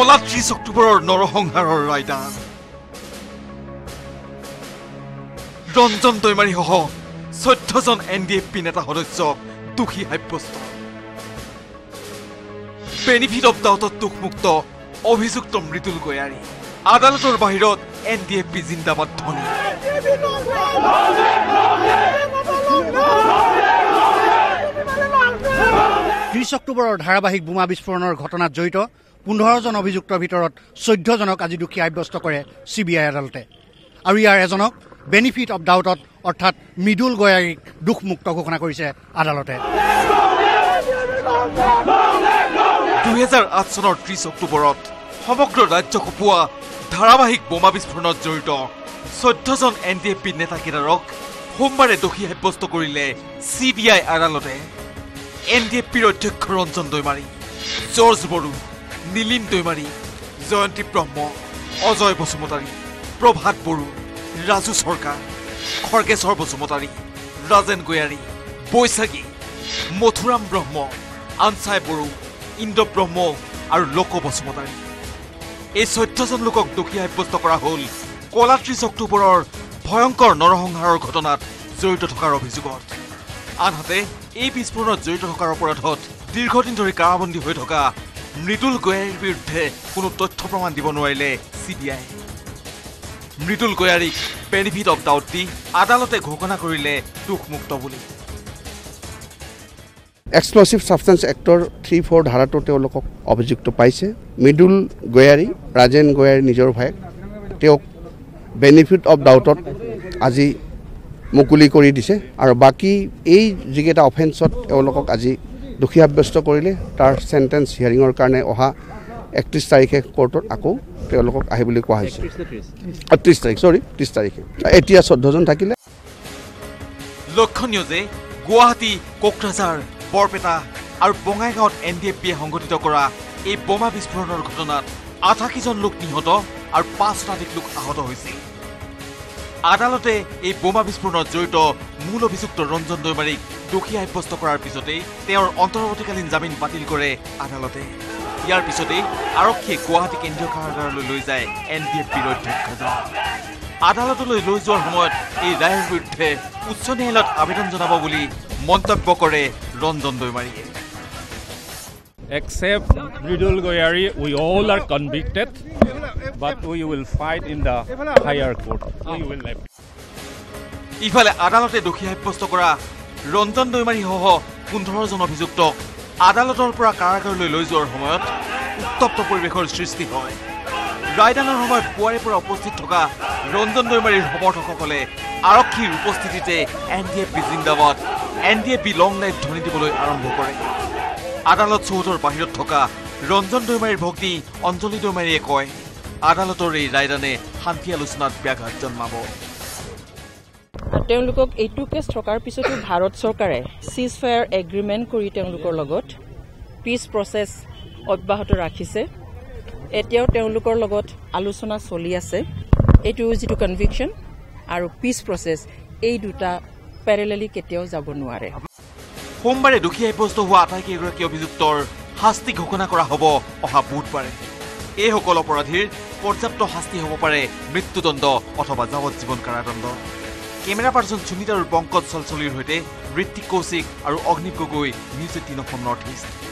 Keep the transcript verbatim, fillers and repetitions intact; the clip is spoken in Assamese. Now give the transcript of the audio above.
কলা ত্ৰিশ অক্টোবৰৰ নৰসংহাৰৰ ৰায়দান ৰঞ্জন দৈমাৰীসহ চৈধ্যজন এন ডি এফ পি নেতা সদস্যক দোষী সাব্যস্ত। বেনিফিট অব ডাউটত দোষমুক্ত অভিযুক্ত মৃদুল গয়াৰী। আদালতৰ বাহিৰত এন ডি এফ পি জিন্দাবাদ ধ্বনি। ত্ৰিশ অক্টোবৰৰ ধাৰাবাহিক বোমা বিস্ফোৰণৰ ঘটনাত জড়িত পোন্ধৰজন অভিযুক্তৰ ভিতৰত চৈধ্যজনক আজি দোষী সাব্যস্ত কৰে চি বি আই আদালতে, আৰু ইয়াৰ এজনক বেনিফিট অব ডাউটত অৰ্থাৎ মৃদুল গয়াৰীক দোষমুক্ত ঘোষণা কৰিছে আদালতে। দুহেজাৰ আঠ চনৰ ত্ৰিশ অক্টোবৰত সমগ্ৰ ৰাজ্য কঁপোৱা ধাৰাবাহিক বোমা বিস্ফোৰণত জড়িত চৈধ্যজন এন ডি এফ পি নেতাকেইটাক সোমবাৰে দোষী সাব্যস্ত কৰিলে চি বি আই আদালতে। এন ডি এফ পিৰ অধ্যক্ষ ৰঞ্জন দৈমাৰী, জৰ্জ বড়ো, নীলিম দৈমাৰী, জয়ন্তী ব্ৰহ্ম, অজয় বসুমতাৰী, প্ৰভাত বড়ো, ৰাজু চৰকাৰ, খৰ্গেশ্বৰ বসুমতাৰী, ৰাজেন গয়াৰী, বৈশাগী, মথুৰাম ব্ৰহ্ম, আনচাই বড়ো, ইন্দ্ৰ ব্ৰহ্ম আৰু লোক বসুমতাৰী। এই চৈধ্যজন লোকক দোষী সাব্যস্ত কৰা হ'ল কলা ত্ৰিশ অক্টোবৰৰ ভয়ংকৰ নৰসংহাৰৰ ঘটনাত জড়িত থকাৰ অভিযোগত। আনহাতে এই বিস্ফোৰণত জড়িত থকাৰ অপৰাধত দীৰ্ঘদিন ধৰি কাৰাবন্দী হৈ থকা মৃদুল গয়াৰীৰ বিৰুদ্ধে কোনো তথ্য প্ৰমাণ দিব নোৱাৰিলে চি বি আই। মৃদুল গয়াৰীক বেনিফিট অব ডাউট দি আদালতে ঘোষণা কৰিলে দোষমুক্ত বুলি। Explosive substance act three four ধাৰাটো তেওঁলোকক অভিযুক্ত পাইছে। মৃদুল গয়াৰী, ৰাজেন গয়াৰী নিজৰ ভায়েক, তেওঁক বেনিফিট অব ডাউটত আজি মুকলি কৰি দিছে, আৰু বাকী এই যিকেইটা অফেন্সত তেওঁলোকক আজি দোষী সাব্যস্ত কৰিলে তাৰ চেণ্টেঞ্চ হিয়াৰিঙৰ কাৰণে অহা একত্ৰিছ তাৰিখে কোৰ্টত আকৌ তেওঁলোকক আহে বুলি কোৱা হৈছে। ত্ৰিছ তাৰিখ চৰি ত্ৰিছ তাৰিখে এতিয়া চৈধ্যজন থাকিলে। লক্ষণীয় যে গুৱাহাটী, কোকৰাঝাৰ, বৰপেটা আৰু বঙাইগাঁৱত এন ডি এফ পিয়ে সংঘটিত কৰা এই বোমা বিস্ফোৰণৰ ঘটনাত আঠাশীজন লোক নিহত আৰু পাঁচ শতাধিক লোক আহত হৈছিল। আদালতে এই বোমা বিস্ফোৰণত জড়িত মূল অভিযুক্ত ৰঞ্জন দৈমাৰীক দোষী সাব্যস্ত কৰাৰ পিছতেই তেওঁৰ অন্তৰ্বৰ্তীকালীন জামিন বাতিল কৰে আদালতে। ইয়াৰ পিছতেই আৰক্ষীয়ে গুৱাহাটী কেন্দ্ৰীয় কাৰাগাৰলৈ লৈ যায় এন ডি এফ পিৰ অধ্যক্ষজন। আদালতলৈ লৈ যোৱাৰ সময়ত এই ৰায়ৰ বিৰুদ্ধে উচ্চ ন্যায়ালয়ত আবেদন জনাব বুলি মন্তব্য কৰে ৰঞ্জন দৈমাৰীয়ে। Except Mridul Goyari, we all are convicted. ইফালে আদালতে দোষী সাব্যস্ত কৰা ৰঞ্জন দৈমাৰীসহ পোন্ধৰজন অভিযুক্তক আদালতৰ পৰা কাৰাগাৰলৈ লৈ যোৱাৰ সময়ত উত্তপ্ত পৰিৱেশৰ সৃষ্টি হয়। ৰায়দানৰ সময়ত পুৱাৰে পৰা উপস্থিত থকা ৰঞ্জন দৈমাৰীৰ সমৰ্থকসকলে আৰক্ষীৰ উপস্থিতিতে এন ডি এফ পি জিন্দাবাদ, N D F P long life ধ্বনি দিবলৈ আৰম্ভ কৰে। আদালত চৌহদৰ বাহিৰত থকা ৰঞ্জন দৈমাৰীৰ ভগ্নী অঞ্জলি দৈমাৰীয়ে কয়, আদালতৰ এই ৰায়দানে শান্তি আলোচনাত ব্যাঘাত জন্মাব। তেওঁলোকক এইটো কেছ থকাৰ পিছতো ভাৰত চৰকাৰে চিজ ফায়াৰ এগ্ৰিমেণ্ট কৰি তেওঁলোকৰ লগত পিচ প্ৰচেছ অব্যাহত ৰাখিছে। এতিয়াও তেওঁলোকৰ লগত আলোচনা চলি আছে। এইটো যিটো কনভিকশ্যন আৰু পিচ প্ৰচেছ, এই দুটা পেৰেলেলি কেতিয়াও যাব নোৱাৰে। সোমবাৰে দোষী সাব্যস্ত হোৱা আটাইকেইগৰাকী অভিযুক্তৰ শাস্তি ঘোষণা কৰা হ'ব অহা বুধবাৰে। এইসকল অপৰাধীৰ পৰ্যাপ্ত শাস্তি হ'ব পাৰে মৃত্যুদণ্ড অথবা যাৱজ্জীৱন কাৰাদণ্ড। কেমেৰা পাৰ্চন সুনীত আৰু পংকজ চলচলিৰ সৈতে ঋত্বিক কৌশিক আৰু Agni Gogoi, news eighteen Assam north east.